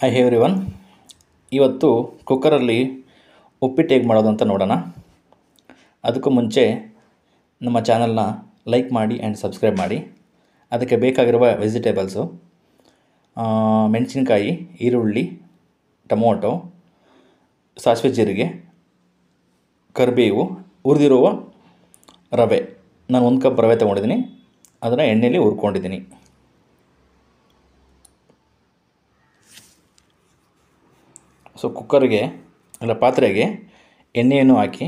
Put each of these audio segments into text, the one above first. Hi everyone, ಇವತ್ತು ಕುಕ್ಕರಲ್ಲಿ ಉಪ್ಪಿಟ್ಟು ಹೇಗೆ ಮಾಡೋದು ಅಂತ ನೋಡೋಣ. ಅದಕ್ಕೂ ಮುಂಚೆ ನಮ್ಮ ಚಾನಲ್ನ ಲೈಕ್ ಮಾಡಿ ಆ್ಯಂಡ್ ಸಬ್ಸ್ಕ್ರೈಬ್ ಮಾಡಿ. ಅದಕ್ಕೆ ಬೇಕಾಗಿರುವ ವೆಜಿಟೇಬಲ್ಸು ಮೆಣಸಿನ್ಕಾಯಿ, ಈರುಳ್ಳಿ, ಟೊಮೊಟೊ, ಸಾಸಿವೆ, ಜೀರಿಗೆ, ಕರಿಬೇವು, ಹುರಿದಿರುವ ರವೆ. ನಾನು 1 ಕಪ್ ರವೆ ತೊಗೊಂಡಿದ್ದೀನಿ, ಅದನ್ನು ಎಣ್ಣೆಯಲ್ಲಿ ಹುರ್ಕೊಂಡಿದ್ದೀನಿ. ಸೊ ಕುಕ್ಕರ್ಗೆ ಅಲ್ಲ ಪಾತ್ರೆಗೆ ಎಣ್ಣೆಯನ್ನು ಹಾಕಿ,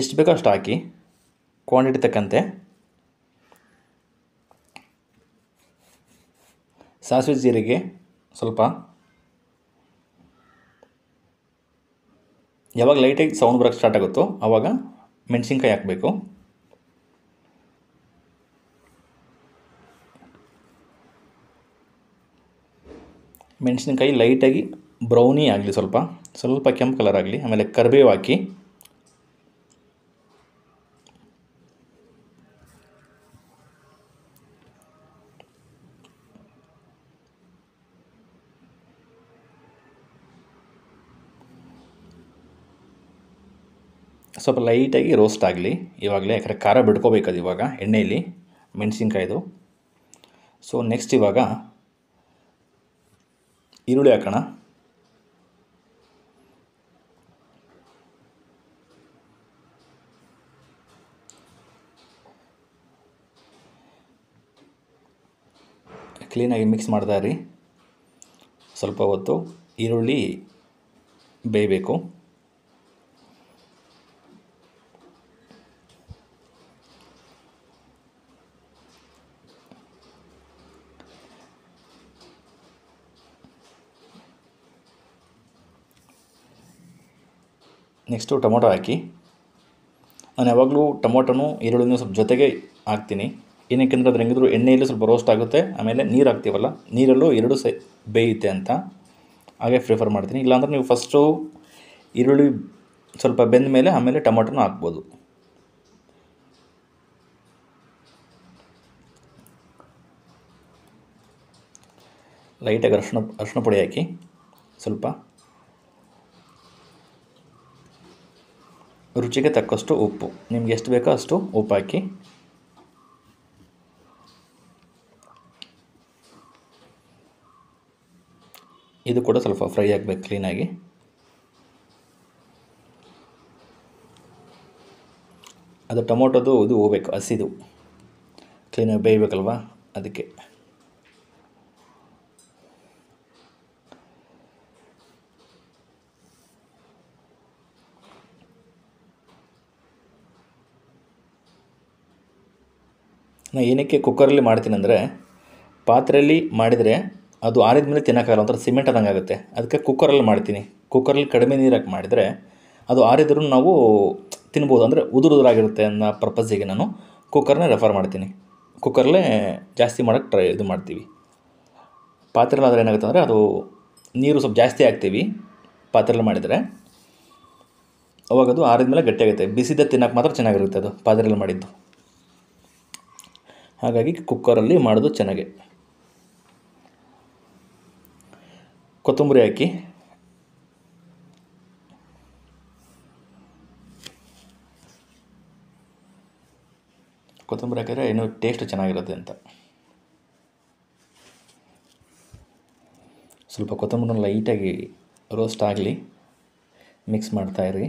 ಎಷ್ಟು ಬೇಕೋ ಅಷ್ಟು ಹಾಕಿ, ಕ್ವಾಂಟಿಟಿ ತಕ್ಕಂತೆ. ಸಾಸಿವೆ, ಜೀರಿಗೆ ಸ್ವಲ್ಪ. ಯಾವಾಗ ಲೈಟಾಗಿ ಸೌಂಡ್ ಬರೋಕ್ಕೆ ಸ್ಟಾರ್ಟ್ ಆಗುತ್ತೋ ಆವಾಗ ಮೆಣಸಿನ್ಕಾಯಿ ಹಾಕಬೇಕು. ಮೆಣಸಿನ್ಕಾಯಿ ಲೈಟಾಗಿ ಬ್ರೌನಿ ಆಗಲಿ, ಸ್ವಲ್ಪ ಸ್ವಲ್ಪ ಕೆಂಪು ಕಲರ್ ಆಗಲಿ. ಆಮೇಲೆ ಕರಿಬೇವು ಹಾಕಿ, ಸ್ವಲ್ಪ ಲೈಟಾಗಿ ರೋಸ್ಟ್ ಆಗಲಿ ಇವಾಗಲೇ, ಯಾಕಂದರೆ ಖಾರ ಬಿಡ್ಕೋಬೇಕದು ಇವಾಗ ಎಣ್ಣೆಯಲ್ಲಿ ಮೆಣಸಿನ್ಕಾಯ್ದು. ಸೊ ನೆಕ್ಸ್ಟ್ ಇವಾಗ ಈರುಳ್ಳಿ ಹಾಕೋಣ. ಕ್ಲೀನಾಗಿ ಮಿಕ್ಸ್ ಮಾಡ್ತಾ ಇರಿ, ಸ್ವಲ್ಪ ಹೊತ್ತು ಈರುಳ್ಳಿ ಬೇಯಬೇಕು. ನೆಕ್ಸ್ಟು ಟೊಮೊಟೊ ಹಾಕಿ. ನಾನು ಯಾವಾಗಲೂ ಟೊಮೊಟೊನೂ ಈರುಳ್ಳಿನೂ ಸ್ವಲ್ಪ ಜೊತೆಗೆ ಹಾಕ್ತೀನಿ, ಏನಕ್ಕೆಂದರೆ ಅದು ಹೆಂಗಿದ್ರು ಎಣ್ಣೆಯಲ್ಲೂ ಸ್ವಲ್ಪ ರೋಸ್ಟ್ ಆಗುತ್ತೆ, ಆಮೇಲೆ ನೀರು ಹಾಕ್ತೀವಲ್ಲ ನೀರಲ್ಲೂ ಎರಡು ಬೇಯುತ್ತೆ ಅಂತ ಹಾಗೆ ಪ್ರಿಫರ್ ಮಾಡ್ತೀನಿ. ಇಲ್ಲಾಂದರೆ ನೀವು ಫಸ್ಟು ಈರುಳ್ಳಿ ಸ್ವಲ್ಪ ಬೆಂದ ಮೇಲೆ ಆಮೇಲೆ ಟೊಮೊಟೊನೂ ಹಾಕ್ಬೋದು. ಲೈಟಾಗಿ ಅರಿಶಿನ ಪುಡಿ ಹಾಕಿ ಸ್ವಲ್ಪ, ರುಚಿಗೆ ತಕ್ಕಷ್ಟು ಉಪ್ಪು, ನಿಮ್ಗೆ ಎಷ್ಟು ಬೇಕೋ ಅಷ್ಟು ಉಪ್ಪು ಹಾಕಿ. ಇದು ಕೂಡ ಸ್ವಲ್ಪ ಫ್ರೈ ಆಗಬೇಕು ಕ್ಲೀನಾಗಿ. ಅದು ಟೊಮೊಟೊದು ಇದು ಹೋಗ್ಬೇಕು, ಹಸಿದು ಕ್ಲೀನಾಗಿ ಬೇಯಬೇಕಲ್ವಾ, ಅದಕ್ಕೆ. ನಾನು ಏನಕ್ಕೆ ಕುಕ್ಕರಲ್ಲಿ ಮಾಡ್ತೀನಿ ಅಂದರೆ, ಪಾತ್ರೆಯಲ್ಲಿ ಮಾಡಿದರೆ ಅದು ಆರಿದ ಮೇಲೆ ತಿನ್ನೋಕ್ಕಾಗಲ್ಲ, ಒಂಥರ ಸಿಮೆಂಟ್ ಆದಂಗೆ ಆಗುತ್ತೆ. ಅದಕ್ಕೆ ಕುಕ್ಕರಲ್ಲಿ ಮಾಡ್ತೀನಿ. ಕುಕ್ಕರಲ್ಲಿ ಕಡಿಮೆ ನೀರು ಹಾಕಿ ಮಾಡಿದರೆ ಅದು ಆರಿದ್ರೂ ನಾವು ತಿನ್ಬೋದು, ಅಂದರೆ ಉದುರುದುರಾಗಿರುತ್ತೆ ಅನ್ನೋ ಪರ್ಪಸ್ಸಿಗೆ ನಾನು ಕುಕ್ಕರ್ನೇ ರೆಫರ್ ಮಾಡ್ತೀನಿ. ಕುಕ್ಕರಲ್ಲೇ ಜಾಸ್ತಿ ಮಾಡೋಕ್ಕೆ ಇದು ಮಾಡ್ತೀವಿ. ಪಾತ್ರೆಯಲ್ಲಿ ಆದರೆ ಏನಾಗುತ್ತೆ ಅಂದರೆ ಅದು ನೀರು ಸ್ವಲ್ಪ ಜಾಸ್ತಿ ಹಾಕ್ತೀವಿ ಪಾತ್ರೆಯಲ್ಲಿ ಮಾಡಿದರೆ, ಅವಾಗ ಅದು ಆರಿದ ಮೇಲೆ ಗಟ್ಟಿಯಾಗುತ್ತೆ. ಬಿಸಿದ ತಿನ್ನೋಕ್ಕೆ ಮಾತ್ರ ಚೆನ್ನಾಗಿರುತ್ತೆ ಅದು ಪಾತ್ರೆಯಲ್ಲಿ ಮಾಡಿದ್ದು. ಹಾಗಾಗಿ ಕುಕ್ಕರಲ್ಲಿ ಮಾಡೋದು ಚೆನ್ನಾಗೆ. ಕೊತ್ತಂಬರಿ ಹಾಕಿ, ಕೊತ್ತಂಬರಿ ಹಾಕಿದರೆ ಇನ್ನೂ ಟೇಸ್ಟ್ ಚೆನ್ನಾಗಿರುತ್ತೆ ಅಂತ. ಸ್ವಲ್ಪ ಕೊತ್ತಂಬರಿನ ಲೈಟಾಗಿ ರೋಸ್ಟ್ ಆಗಲಿ, ಮಿಕ್ಸ್ ಮಾಡ್ತಾಯಿರಿ.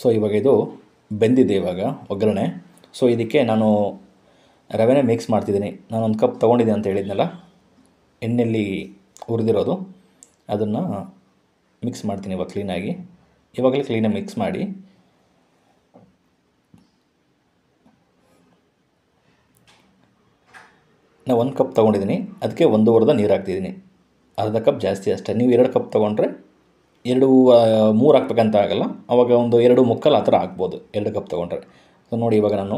ಸೊ ಇವಾಗ ಇದು ಬೆಂದಿದೆ, ಇವಾಗ ಒಗ್ಗರಣೆ. ಸೊ ಇದಕ್ಕೆ ನಾನು ರವೆನೇ ಮಿಕ್ಸ್ ಮಾಡ್ತಿದ್ದೀನಿ. ನಾನು 1 ಕಪ್ ತೊಗೊಂಡಿದ್ದೆ ಅಂತ ಹೇಳಿದ್ನಲ್ಲ, ಎಣ್ಣೆಯಲ್ಲಿ ಹುರಿದಿರೋದು, ಅದನ್ನು ಮಿಕ್ಸ್ ಮಾಡ್ತೀನಿ ಇವಾಗ ಕ್ಲೀನಾಗಿ. ಇವಾಗಲೇ ಕ್ಲೀನಾಗಿ ಮಿಕ್ಸ್ ಮಾಡಿ. ನಾನು 1 ಕಪ್ ತೊಗೊಂಡಿದ್ದೀನಿ, ಅದಕ್ಕೆ 1/2 ನೀರು ಹಾಕ್ತಿದ್ದೀನಿ, ಅರ್ಧ ಕಪ್ ಜಾಸ್ತಿ ಅಷ್ಟೇ. ನೀವು 2 ಕಪ್ ತೊಗೊಂಡ್ರೆ 2 3 ಹಾಕ್ಬೇಕಂತ ಆಗಲ್ಲ, ಆವಾಗ 1 2 ಮುಕ್ಕಾಲು ಆ ಥರ ಹಾಕ್ಬೋದು 2 ಕಪ್ ತೊಗೊಂಡ್ರೆ. ಸೊ ನೋಡಿ ಇವಾಗ ನಾನು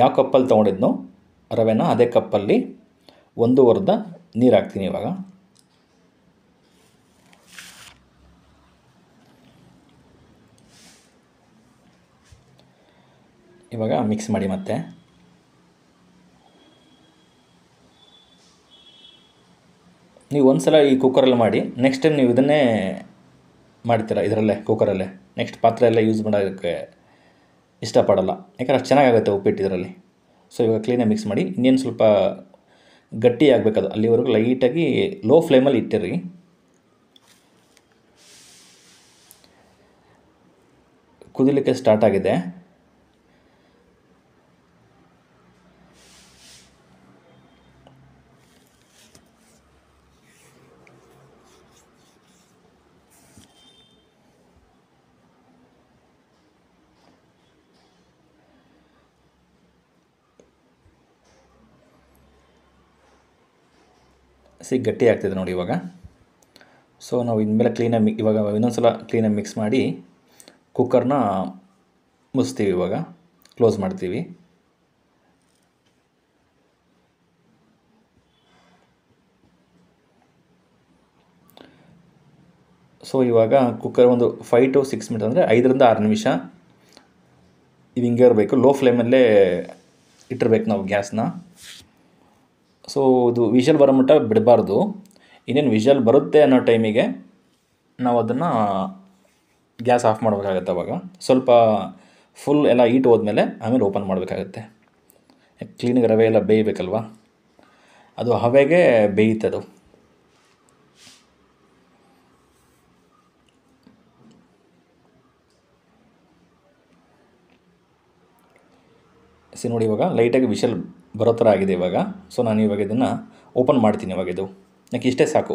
ಯಾವ ಕಪ್ಪಲ್ಲಿ ತೊಗೊಂಡಿದ್ನೋ ರವೆನ ಅದೇ ಕಪ್ಪಲ್ಲಿ 1/2 ನೀರು ಹಾಕ್ತೀನಿ ಇವಾಗ. ಇವಾಗ ಮಿಕ್ಸ್ ಮಾಡಿ ಮತ್ತೆ. ನೀವು ಒಂದು ಸಲ ಈ ಕುಕ್ಕರಲ್ಲಿ ಮಾಡಿ, ನೆಕ್ಸ್ಟ್ ಟೈಮ್ ನೀವು ಇದನ್ನೇ ಮಾಡ್ತೀರಾ ಇದರಲ್ಲೇ ಕುಕ್ಕರಲ್ಲೇ. ನೆಕ್ಸ್ಟ್ ಪಾತ್ರೆ ಎಲ್ಲ ಯೂಸ್ ಮಾಡೋಕ್ಕೆ ಇಷ್ಟಪಡಲ್ಲ, ಯಾಕಂದ್ರೆ ಅಷ್ಟು ಚೆನ್ನಾಗಾಗುತ್ತೆ ಉಪ್ಪಿಟ್ಟು ಇದರಲ್ಲಿ. ಸೊ ಇವಾಗ ಕ್ಲೀನಾಗಿ ಮಿಕ್ಸ್ ಮಾಡಿ, ಇನ್ನೇನು ಸ್ವಲ್ಪ ಗಟ್ಟಿ ಆಗಬೇಕದು, ಅಲ್ಲಿವರೆಗೂ ಲೈಟಾಗಿ ಲೋ ಫ್ಲೇಮಲ್ಲಿ ಇಟ್ಟಿರಿ. ಕುದಿಲಿಕ್ಕೆ ಸ್ಟಾರ್ಟ್ ಆಗಿದೆ. ಸಿಹಿ ಗಟ್ಟಿ ಆಗ್ತಿದೆ ನೋಡಿ ಇವಾಗ. ಸೊ ನಾವು ಇನ್ಮೇಲೆ ಕ್ಲೀನಾಗಿ ಇವಾಗ ಇನ್ನೊಂದು ಸಲ ಕ್ಲೀನಾಗಿ ಮಿಕ್ಸ್ ಮಾಡಿ ಕುಕ್ಕರ್ನ ಮುಚ್ತೀವಿ, ಇವಾಗ ಕ್ಲೋಸ್ ಮಾಡ್ತೀವಿ. ಸೊ ಇವಾಗ ಕುಕ್ಕರ್ ಒಂದು 5 to 6 ಮಿನಿಟ್, ಅಂದರೆ 5 ರಿಂದ 6 ನಿಮಿಷ ಇದು ಹಿಂಗೆ ಇರಬೇಕು. ಲೋ ಫ್ಲೇಮಲ್ಲೇ ಇಟ್ಟಿರ್ಬೇಕು ನಾವು ಗ್ಯಾಸ್ನ. ಸೊ ಇದು ವಿಷಲ್ ಬರೋ ಮಟ್ಟ ಬಿಡಬಾರ್ದು. ಇನ್ನೇನು ವಿಷಲ್ ಬರುತ್ತೆ ಅನ್ನೋ ಟೈಮಿಗೆ ನಾವು ಅದನ್ನು ಗ್ಯಾಸ್ ಆಫ್ ಮಾಡಬೇಕಾಗತ್ತೆ. ಅವಾಗ ಸ್ವಲ್ಪ ಫುಲ್ ಎಲ್ಲ ಹೀಟ್ ಹೋದ್ಮೇಲೆ ಆಮೇಲೆ ಓಪನ್ ಮಾಡಬೇಕಾಗತ್ತೆ. ಕ್ಲೀನಿಗೆ ರವೆ ಎಲ್ಲ ಬೇಯಬೇಕಲ್ವ, ಅದು ಹವೆಗೆ ಬೇಯುತ್ತದು. ಸಿ ನೋಡಿ ಇವಾಗ ಲೈಟಾಗಿ ವಿಷಲ್ ಬರೋ ಥರ ಆಗಿದೆ ಇವಾಗ. ಸೊ ನಾನು ಇವಾಗ ಇದನ್ನು ಓಪನ್ ಮಾಡ್ತೀನಿ. ಇವಾಗ ಇದು ನನಗೆ ಇಷ್ಟೇ ಸಾಕು.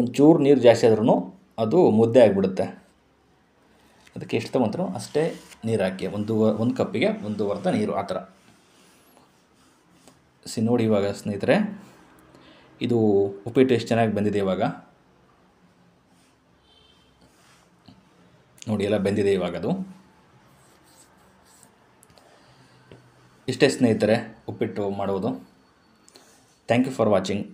ಒಂಚೂರು ನೀರು ಜಾಸ್ತಿ ಆದ್ರೂ ಅದು ಮುದ್ದೆ ಆಗಿಬಿಡುತ್ತೆ. ಅದಕ್ಕೆ ಎಷ್ಟು ತಗೊಂತಾರೋ ಅಷ್ಟೇ ನೀರು ಹಾಕಿ, ಒಂದು ಕಪ್ಪಿಗೆ 1/2 ನೀರು ಆ ಥರ. ಸಿ ನೋಡಿ ಇವಾಗ ಸ್ನೇಹಿತರೆ, ಇದು ಉಪ್ಪಿಟ್ಟು ಎಷ್ಟು ಚೆನ್ನಾಗಿ ಬಂದಿದೆ ಇವಾಗ ನೋಡಿ, ಎಲ್ಲ ಬೆಂದಿದೆ ಇವಾಗ ಅದು. ಇಷ್ಟೇ ಸ್ನೇಹಿತರೆ ಉಪ್ಪಿಟ್ಟು ಮಾಡೋದು. Thank you for watching.